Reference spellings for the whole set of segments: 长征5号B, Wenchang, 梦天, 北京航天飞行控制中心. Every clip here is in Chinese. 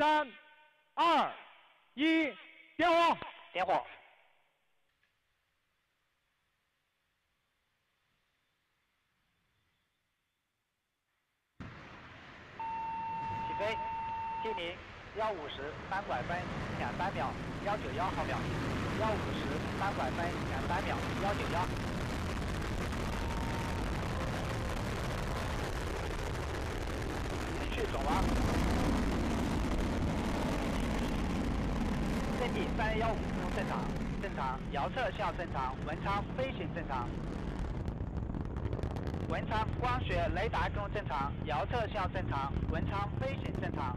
3、2、1，点火！点火！起飞！敬礼！150单拐分200秒，191毫秒。150单拐分200秒，191。 转弯，阵地315度正常，正常，摇侧向正常，文昌飞行正常，文昌光学雷达中正常，摇侧向正常，文昌飞行正常。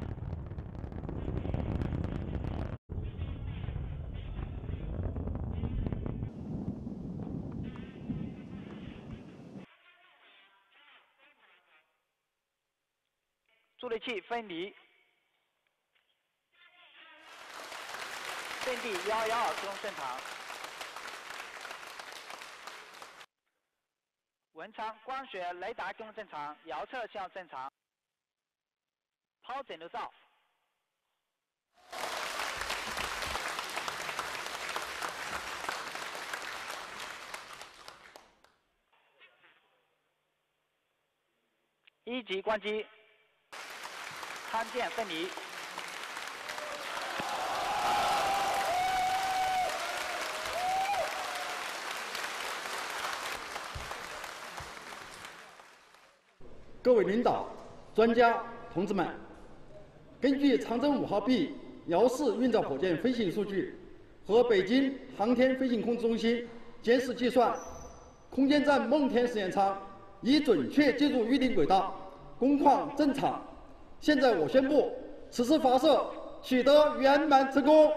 助力器分离，阵地112中正常，文昌光学雷达中正常，遥测向正常，抛整流罩，一级关机。 参见分离。各位领导、专家、同志们，根据长征5号B 遥视运载火箭飞行数据和北京航天飞行控制中心监视计算，空间站梦天实验舱已准确进入预定轨道，工况正常。 现在我宣布，此次发射取得圆满成功。